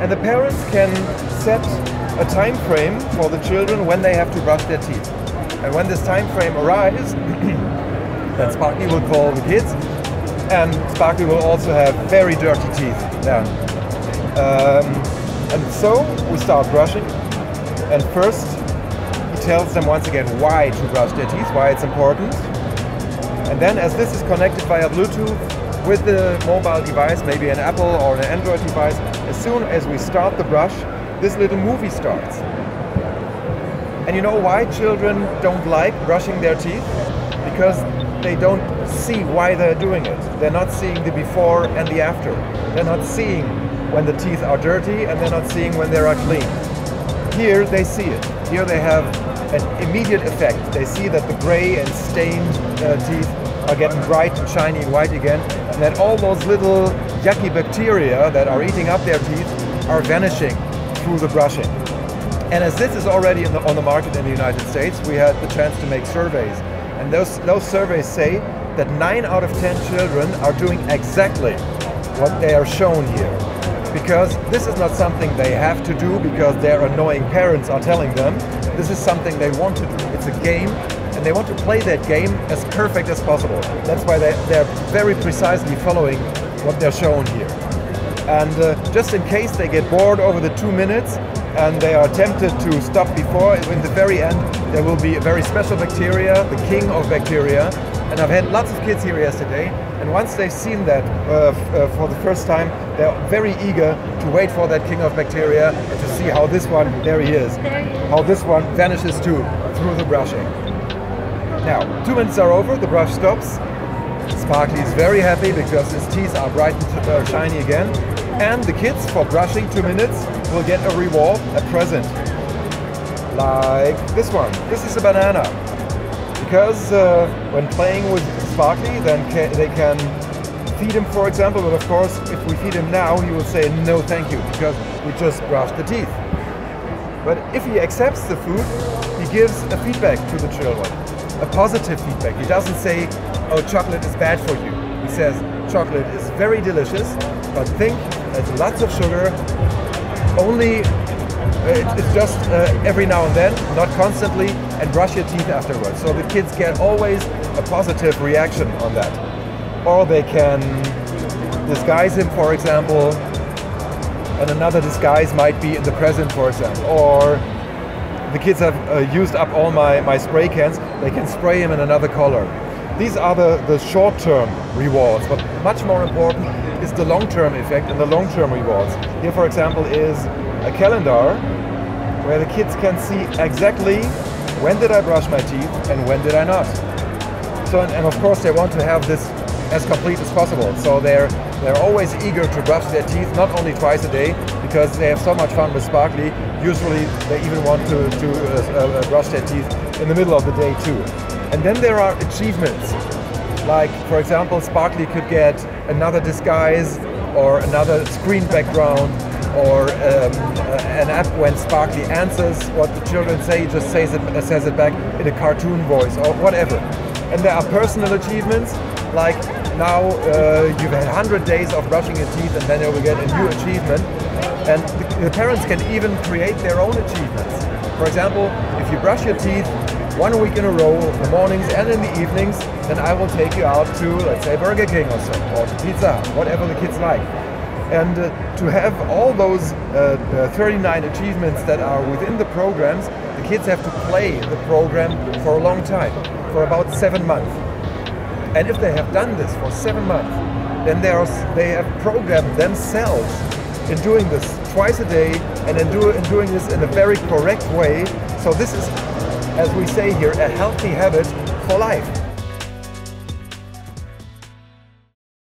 And the parents can set a time frame for the children when they have to brush their teeth. And when this time frame arrives, then Sparky will call the kids, and Sparky will also have very dirty teeth then. And so we start brushing, and first he tells them once again why to brush their teeth, why it's important. And then, as this is connected via Bluetooth with the mobile device, maybe an Apple or an Android device, as soon as we start the brush, this little movie starts. And you know why children don't like brushing their teeth? Because they don't see why they're doing it. They're not seeing the before and the after. They're not seeing when the teeth are dirty, and they're not seeing when they are clean. Here they see it. Here they have an immediate effect. They see that the gray and stained teeth are getting bright and shiny and white again, and that all those little yucky bacteria that are eating up their teeth are vanishing through the brushing. And as this is already on the market in the United States, we had the chance to make surveys. And those surveys say that 9 out of 10 children are doing exactly what they are shown here. Because this is not something they have to do because their annoying parents are telling them. This is something they want to do. It's a game, and they want to play that game as perfect as possible. That's why they're very precisely following what they're shown here. And just in case they get bored over the 2 minutes and they are tempted to stop before, in the very end there will be a very special bacteria, the king of bacteria. And I've had lots of kids here yesterday, and once they've seen that for the first time, they're very eager to wait for that king of bacteria and to see how this one, there he is, how this one vanishes too through the brushing. Now, 2 minutes are over, the brush stops. Sparky is very happy because his teeth are bright and shiny again. And the kids, for brushing 2 minutes, will get a reward, a present. Like this one. This is a banana. Because when playing with Sparky, then they can feed him, for example, but of course, if we feed him now, he will say no thank you, because we just brushed the teeth. But if he accepts the food, he gives a feedback to the children, a positive feedback. He doesn't say, oh, chocolate is bad for you. He says, chocolate is very delicious, but think, there's lots of sugar, only it's just every now and then, not constantly, and brush your teeth afterwards. So the kids get always a positive reaction on that. Or they can disguise him, for example, and another disguise might be in the present, for example. Or the kids have used up all my spray cans, they can spray him in another color. These are the short-term rewards, but much more important is the long-term effect and the long-term rewards. Here, for example, is a calendar where the kids can see exactly when did I brush my teeth and when did I not. So, and of course they want to have this as complete as possible. So they're always eager to brush their teeth, not only twice a day, because they have so much fun with Sparky. Usually they even want to brush their teeth in the middle of the day too. And then there are achievements. Like, for example, Sparky could get another disguise or another screen background, or an app when Sparky answers what the children say, he just says it back in a cartoon voice or whatever. And there are personal achievements, like now you've had 100 days of brushing your teeth and then you will get a new achievement. And the parents can even create their own achievements. For example, if you brush your teeth 1 week in a row, in the mornings and in the evenings, then I will take you out to, let's say, Burger King or so, or to pizza, whatever the kids like. And to have all those 39 achievements that are within the programs, the kids have to play the program for a long time, for about 7 months. And if they have done this for 7 months, then they have programmed themselves in doing this twice a day and in doing this in a very correct way. So this is, as we say here, a healthy habit for life.